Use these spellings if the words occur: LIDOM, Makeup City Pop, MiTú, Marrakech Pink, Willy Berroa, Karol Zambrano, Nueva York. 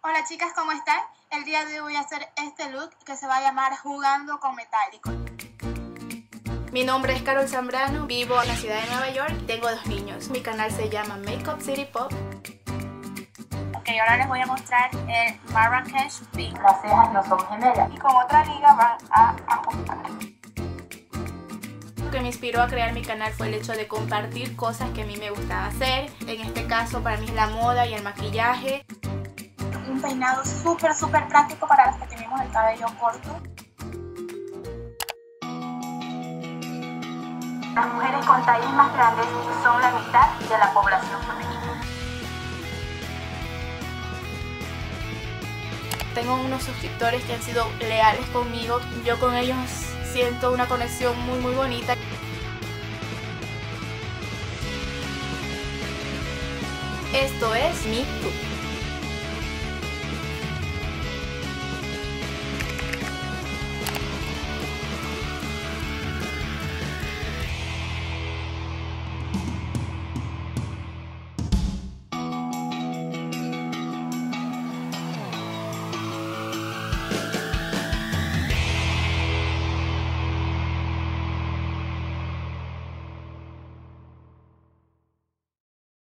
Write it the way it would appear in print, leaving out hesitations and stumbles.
Hola chicas, ¿cómo están? El día de hoy voy a hacer este look que se va a llamar Jugando con Metálico. Mi nombre es Karol Zambrano, vivo en la ciudad de Nueva York, tengo 2 niños. Mi canal se llama Makeup City Pop. Ok, ahora les voy a mostrar el Marrakech Pink. Las cejas no son gemelas y con otra liga van a ajustar. Lo que me inspiró a crear mi canal fue el hecho de compartir cosas que a mí me gustaba hacer. En este caso para mí es la moda y el maquillaje. Un peinado súper práctico para las que tenemos el cabello corto. Las mujeres con tallas más grandes son la mitad de la población femenina. Tengo unos suscriptores que han sido leales conmigo. Yo con ellos siento una conexión muy bonita. Esto es MiTú.